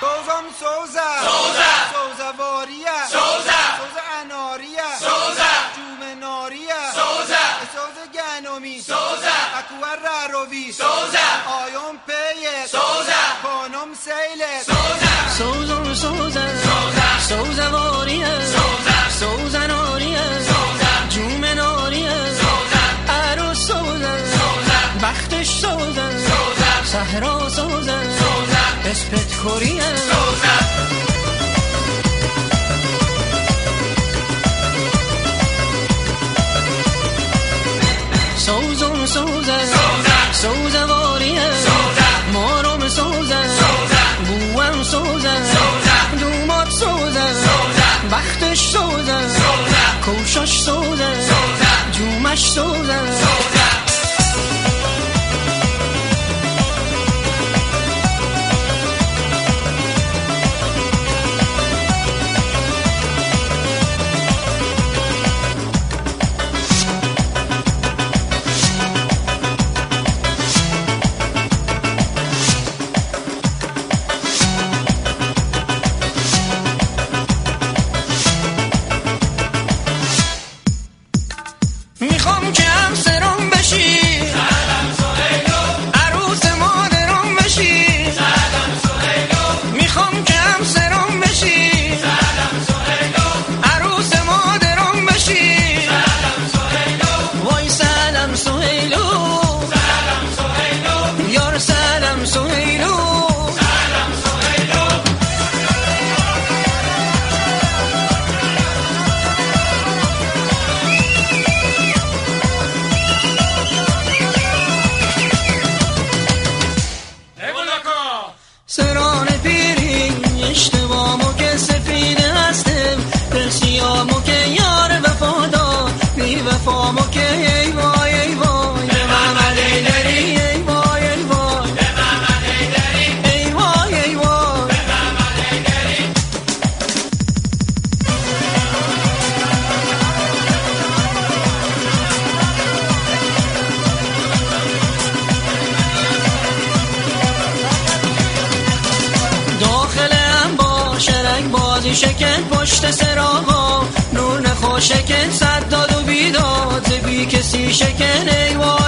سوزم سوزه سوزه سوزواریه سوزه سوزه اناریه سوزه جومه ناریه سوزه سوزه گنومی سوزه اکوار راروی سوزه آیون پیه سوزه خانم سیله سوزه سوزم سوزه سوزه سوزواریه سوزه سوزه اناریه سوزه جومه ناریه سوزه عروس سوزه سوزه بختش سوزه سوزه صحرا سوزه سوزه اسپت کوریا سوزا سوزون سوزا سوزا واریا سوزا مورم سوزا سوزا بوام سوزا سوزا دومات سوزا سوزا بختش سوزا سوزا کوشش سوزا سوزا جومش سوزا سوزا شکن پشت سراغا نون خوشکن صد داد و بیداد بی کسی شکن ایوان